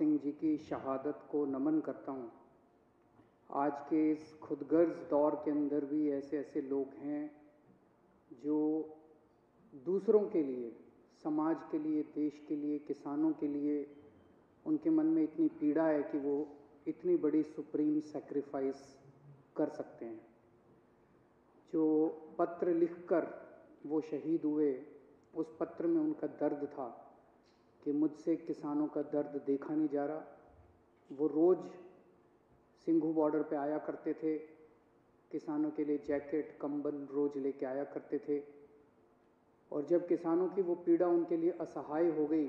सिंह जी की शहादत को नमन करता हूँ। आज के इस खुदगर्ज दौर के अंदर भी ऐसे ऐसे लोग हैं जो दूसरों के लिए, समाज के लिए, देश के लिए, किसानों के लिए उनके मन में इतनी पीड़ा है कि वो इतनी बड़ी सुप्रीम सैक्रिफाइस कर सकते हैं। जो पत्र लिखकर वो शहीद हुए, उस पत्र में उनका दर्द था कि मुझसे किसानों का दर्द देखा नहीं जा रहा। वो रोज़ सिंघू बॉडर पे आया करते थे, किसानों के लिए जैकेट, कंबल रोज़ लेके आया करते थे। और जब किसानों की वो पीड़ा उनके लिए असहाय हो गई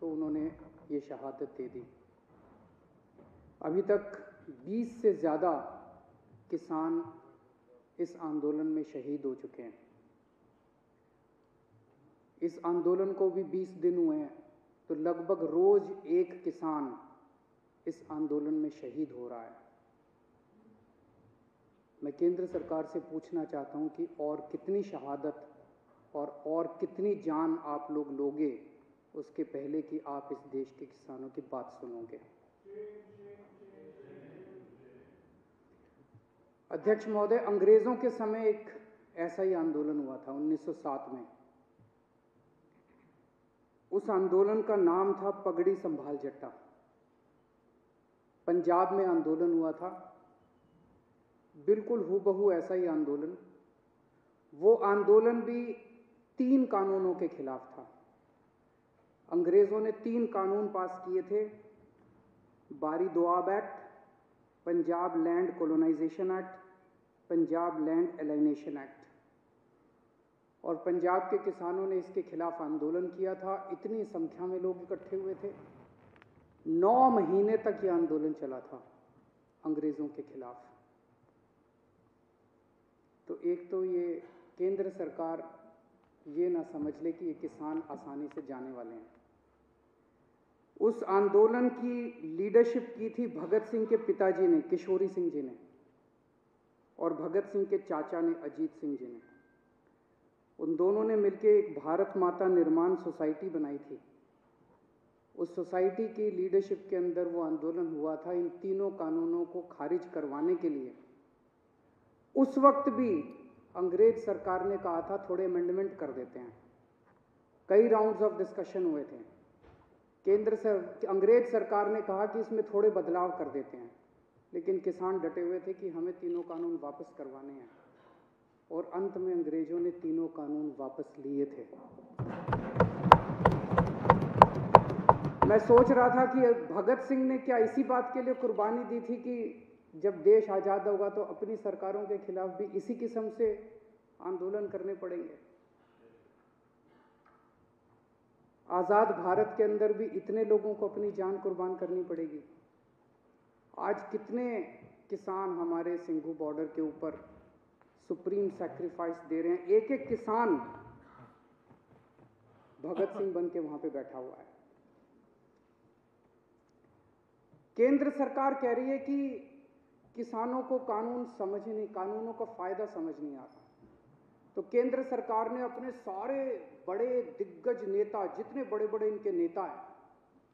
तो उन्होंने ये शहादत दे दी। अभी तक 20 से ज़्यादा किसान इस आंदोलन में शहीद हो चुके हैं। इस आंदोलन को भी 20 दिन हुए हैं, तो लगभग रोज़ एक किसान इस आंदोलन में शहीद हो रहा है। मैं केंद्र सरकार से पूछना चाहता हूं कि और कितनी शहादत और कितनी जान आप लोग लोगे उसके पहले कि आप इस देश के किसानों की बात सुनोगे। अध्यक्ष महोदय, अंग्रेजों के समय एक ऐसा ही आंदोलन हुआ था 1907 में। उस आंदोलन का नाम था पगड़ी संभाल जट्टा। पंजाब में आंदोलन हुआ था, बिल्कुल हूबहू ऐसा ही आंदोलन। वो आंदोलन भी 3 कानूनों के खिलाफ था। अंग्रेजों ने 3 कानून पास किए थे, Bari Doab act, Punjab land colonisation act, Punjab land elimination act. और पंजाब के किसानों ने इसके खिलाफ आंदोलन किया था। इतनी संख्या में लोग इकट्ठे हुए थे। 9 महीने तक ये आंदोलन चला था अंग्रेज़ों के खिलाफ। तो एक तो ये केंद्र सरकार ये ना समझ ले कि ये किसान आसानी से जाने वाले हैं। उस आंदोलन की लीडरशिप की थी भगत सिंह के पिताजी ने, किशोरी सिंह जी ने, और भगत सिंह के चाचा ने, अजीत सिंह जी ने। उन दोनों ने मिलकर एक भारत माता निर्माण सोसाइटी बनाई थी। उस सोसाइटी की लीडरशिप के अंदर वो आंदोलन हुआ था इन 3 कानूनों को खारिज करवाने के लिए। उस वक्त भी अंग्रेज सरकार ने कहा था थोड़े अमेंडमेंट कर देते हैं। कई राउंड्स ऑफ डिस्कशन हुए थे। अंग्रेज सरकार ने कहा कि इसमें थोड़े बदलाव कर देते हैं, लेकिन किसान डटे हुए थे कि हमें 3 कानून वापस करवाने हैं। और अंत में अंग्रेजों ने 3 कानून वापस लिए थे। मैं सोच रहा था कि भगत सिंह ने क्या इसी बात के लिए कुर्बानी दी थी कि जब देश आज़ाद होगा तो अपनी सरकारों के खिलाफ भी इसी किस्म से आंदोलन करने पड़ेंगे। आज़ाद भारत के अंदर भी इतने लोगों को अपनी जान कुर्बान करनी पड़ेगी। आज कितने किसान हमारे सिंघू बॉर्डर के ऊपर सुप्रीम सैक्रिफाइस दे रहे हैं। एक एक किसान भगत सिंह बन के वहाँ पे बैठा हुआ है। केंद्र सरकार कह रही है कि किसानों को कानून समझ ही नहीं, कानूनों का फायदा समझ नहीं आता। तो केंद्र सरकार ने अपने सारे बड़े दिग्गज नेता, जितने बड़े बड़े इनके नेता हैं,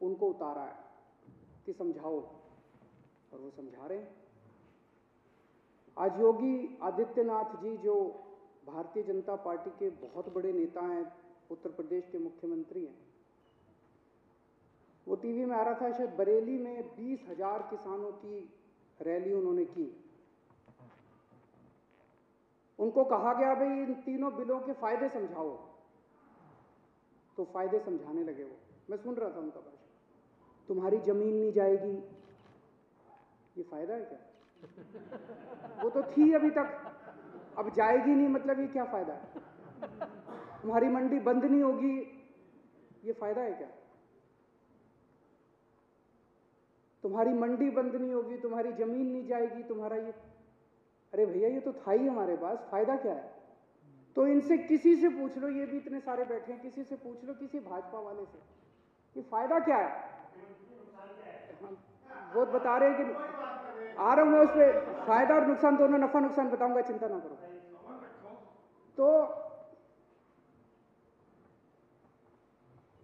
उनको उतारा है कि समझाओ, और वो समझा रहे हैं। आज योगी आदित्यनाथ जी जो भारतीय जनता पार्टी के बहुत बड़े नेता हैं, उत्तर प्रदेश के मुख्यमंत्री हैं, वो टीवी में आ रहा था, शायद बरेली में 20,000 किसानों की रैली उन्होंने की। उनको कहा गया भाई इन 3 बिलों के फायदे समझाओ, तो फायदे समझाने लगे वो। मैं सुन रहा था उनका भाषण, तुम्हारी जमीन नहीं जाएगी। ये फायदा है क्या? वो तो थी अभी तक, अब जाएगी नहीं, मतलब ये क्या फायदा है? तुम्हारी मंडी बंद नहीं होगी, ये फायदा है क्या? तुम्हारी मंडी बंद नहीं होगी, तुम्हारी जमीन नहीं जाएगी, तुम्हारा ये, अरे भैया ये तो था ही हमारे पास, फायदा क्या है? तो इनसे किसी से पूछ लो, ये भी इतने सारे बैठे हैं, किसी से पूछ लो, किसी भाजपा वाले से, कि फायदा क्या है? वो बता रहे हैं कि आ रहा हूँ मैं उस पर, फायदा और नुकसान दोनों, नफा नुकसान बताऊंगा, चिंता ना करो। तो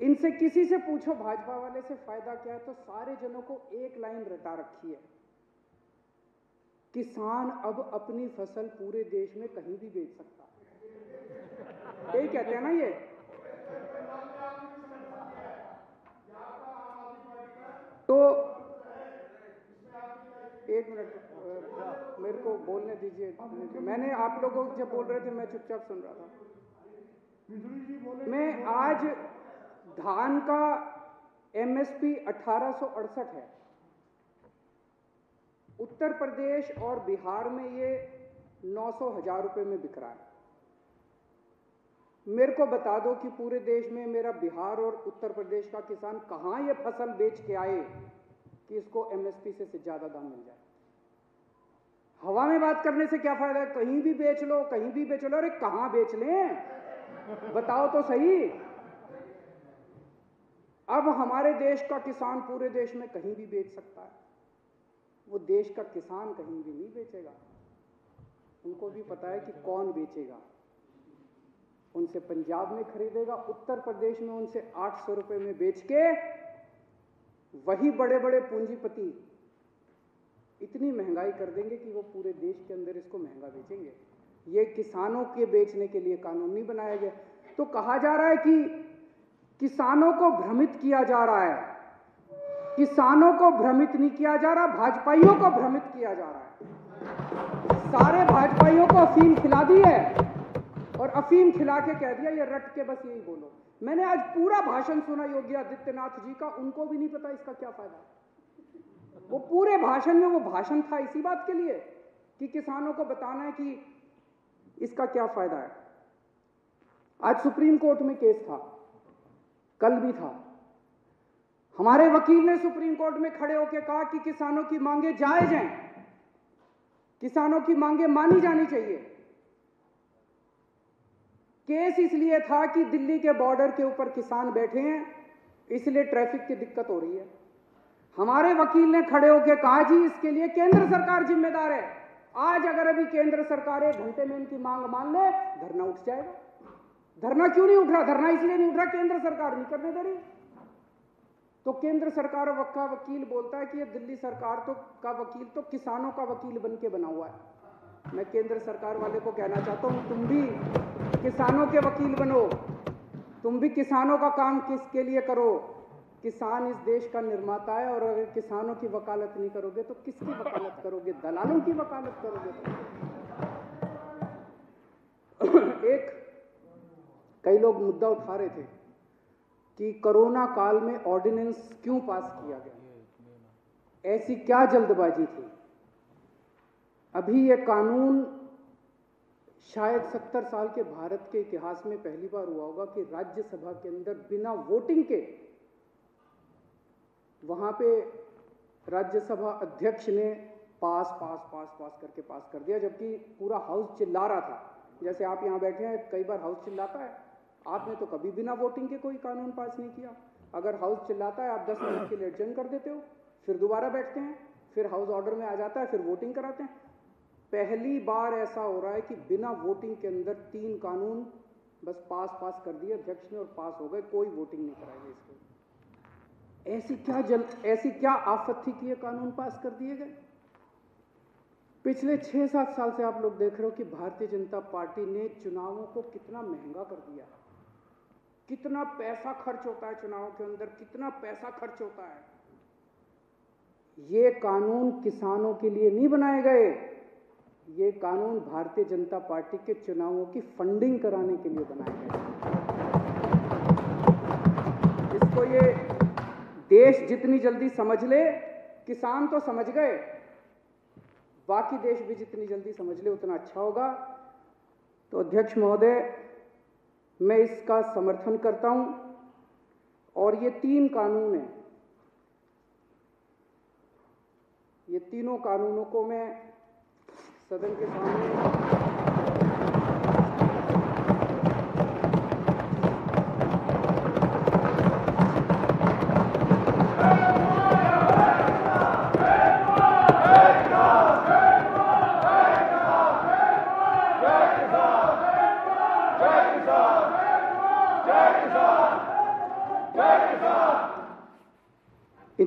इनसे किसी से पूछो भाजपा वाले से फायदा क्या है, तो सारे जनों को एक लाइन रटा रखी है, किसान अब अपनी फसल पूरे देश में कहीं भी बेच सकता है। यही कहते हैं ना ये। तो एक मिनट मेरे को बोलने दीजिए, मैंने आप लोगों जब बोल रहे थे मैं चुपचाप सुन रहा था। मैं आज धान का एमएसपी 1868 है, उत्तर प्रदेश और बिहार में ये 900,000 रुपये में बिक रहा है। मेरे को बता दो कि पूरे देश में मेरा बिहार और उत्तर प्रदेश का किसान कहाँ ये फसल बेच के आए कि इसको एमएसपी से ज़्यादा दाम मिल जाए। हवा में बात करने से क्या फायदा है, कहीं भी बेच लो कहीं भी बेच लो, अरे कहाँ बेच लें बताओ तो सही। अब हमारे देश का किसान पूरे देश में कहीं भी बेच सकता है, वो देश का किसान कहीं भी नहीं बेचेगा, उनको भी पता है कि कौन बेचेगा। उनसे पंजाब में खरीदेगा, उत्तर प्रदेश में उनसे 800 रुपए में बेच के वही बड़े बड़े पूंजीपति इतनी महंगाई कर देंगे कि वो पूरे देश के अंदर इसको महंगा बेचेंगे। ये किसानों के बेचने के लिए कानून नहीं बनाया गया। तो कहा जा रहा है कि किसानों को भ्रमित किया जा रहा है। किसानों को भ्रमित नहीं किया जा रहा, भाजपाइयों को भ्रमित किया जा रहा है। सारे भाजपाइयों को अफीम खिला दी है और अफीम खिला के कह दिया ये रट के बस यही बोलो। मैंने आज पूरा भाषण सुना योगी आदित्यनाथ जी का, उनको भी नहीं पता इसका क्या फायदा है। वो पूरे भाषण में वो भाषण था इसी बात के लिए कि किसानों को बताना है कि इसका क्या फायदा है। आज सुप्रीम कोर्ट में केस था, कल भी था। हमारे वकील ने सुप्रीम कोर्ट में खड़े होकर कहा कि किसानों की मांगे जायज हैं, किसानों की मांगे मानी जानी चाहिए। केस इसलिए था कि दिल्ली के बॉर्डर के ऊपर किसान बैठे हैं, इसलिए ट्रैफिक की दिक्कत हो रही है। हमारे वकील ने खड़े होकर कहा जी इसके लिए केंद्र सरकार जिम्मेदार है, आज अगर अभी केंद्र सरकार 1 घंटे में इनकी मांग मान ले धरना उठ जाएगा। धरना क्यों नहीं उठ रहा? धरना इसलिए नहीं उठ रहा, केंद्र सरकार नहीं करने दे रही। तो केंद्र सरकार का वकील बोलता है कि ये दिल्ली सरकार का वकील तो किसानों का वकील बन के बना हुआ है। मैं केंद्र सरकार वाले को कहना चाहता हूँ तुम भी किसानों के वकील बनो, तुम भी किसानों का काम किसके लिए करो। किसान इस देश का निर्माता है और अगर किसानों की वकालत नहीं करोगे तो किसकी वकालत करोगे? दलालों की वकालत करोगे। एक कई लोग मुद्दा उठा रहे थे कि कोरोना काल में ऑर्डिनेंस क्यों पास किया गया, ऐसी क्या जल्दबाजी थी। अभी ये कानून शायद 70 साल के भारत के इतिहास में पहली बार हुआ होगा कि राज्यसभा के अंदर बिना वोटिंग के वहां पे राज्यसभा अध्यक्ष ने पास पास पास पास करके पास कर दिया, जबकि पूरा हाउस चिल्ला रहा था। जैसे आप यहाँ बैठे हैं, कई बार हाउस चिल्लाता है, आपने तो कभी बिना वोटिंग के कोई कानून पास नहीं किया। अगर हाउस चिल्लाता है आप 10 मिनट के लिए एडजर्न कर देते हो, फिर दोबारा बैठते हैं, फिर हाउस ऑर्डर में आ जाता है, फिर वोटिंग कराते हैं। पहली बार ऐसा हो रहा है कि बिना वोटिंग के अंदर 3 कानून बस पास पास कर दिए अध्यक्ष ने और पास हो गए, कोई वोटिंग नहीं कराई इसको। ऐसी क्या आफत थी कि ये कानून पास कर दिए गए। पिछले 6-7 साल से आप लोग देख रहे हो कि भारतीय जनता पार्टी ने चुनावों को कितना महंगा कर दिया, कितना पैसा खर्च होता है चुनावों के अंदर, कितना पैसा खर्च होता है। ये कानून किसानों के लिए नहीं बनाए गए, ये कानून भारतीय जनता पार्टी के चुनावों की फंडिंग कराने के लिए बनाए गए। इसको ये देश जितनी जल्दी समझ ले, किसान तो समझ गए, बाकी देश भी जितनी जल्दी समझ ले उतना अच्छा होगा। तो अध्यक्ष महोदय मैं इसका समर्थन करता हूं। और ये 3 कानून हैं, ये तीनों कानूनों को मैं सदन के सामने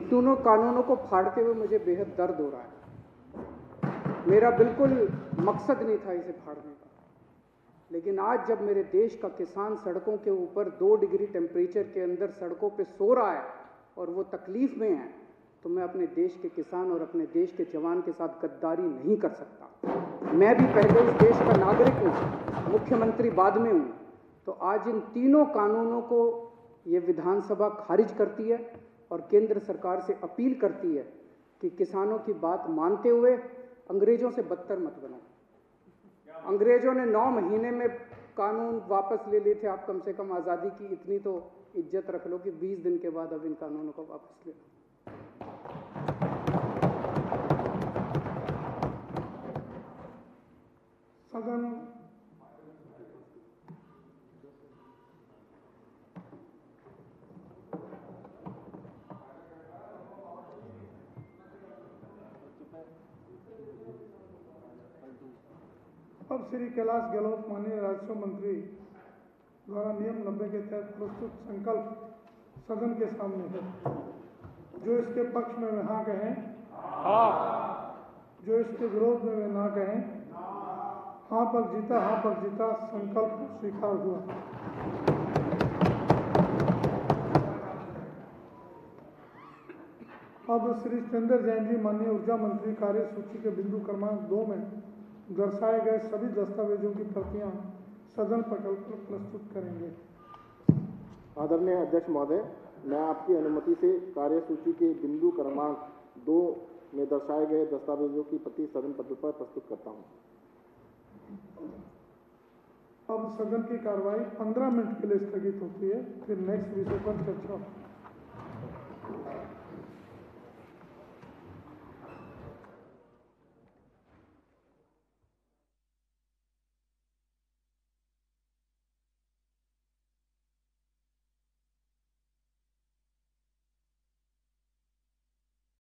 इन दोनों कानूनों को फाड़ते हुए मुझे बेहद दर्द हो रहा है। मेरा बिल्कुल मकसद नहीं था इसे फाड़ने का, लेकिन आज जब मेरे देश का किसान सड़कों के ऊपर 2 डिग्री टेम्परेचर के अंदर सड़कों पे सो रहा है और वो तकलीफ में है, तो मैं अपने देश के किसान और अपने देश के जवान के साथ गद्दारी नहीं कर सकता। मैं भी पहले इस देश का नागरिक हूँ, मुख्यमंत्री बाद में हूँ। तो आज इन तीनों कानूनों को ये विधानसभा खारिज करती है और केंद्र सरकार से अपील करती है कि किसानों की बात मानते हुए अंग्रेजों से बदतर मत बनो। अंग्रेजों ने 9 महीने में कानून वापस ले लिए थे, आप कम से कम आज़ादी की इतनी तो इज्जत रख लो कि 20 दिन के बाद अब इन कानूनों को वापस ले लो। सदन अब श्री कैलाश गहलोत माननीय राजस्व मंत्री द्वारा नियम 90 के तहत प्रस्तुत संकल्प सदन के सामने है। जो इसके पक्ष में वे हाँ कहें, जो इसके विरोध में वे ना कहें, हाँ पर जीता संकल्प स्वीकार हुआ। अब श्री सतेंद्र जैन जी माननीय ऊर्जा मंत्री कार्य सूची के बिंदु क्रमांक 2 में दर्शाए गए सभी दस्तावेजों की प्रतियां सदन पटल पर प्रस्तुत करेंगे। आदरणीय अध्यक्ष महोदय, मैं आपकी अनुमति से कार्यसूची के बिंदु क्रमांक 2 में दर्शाए गए दस्तावेजों की प्रति सदन पटल पर प्रस्तुत करता हूं। अब सदन की कार्यवाही 15 मिनट के लिए स्थगित होती है, फिर नेक्स्ट विषय पर चर्चा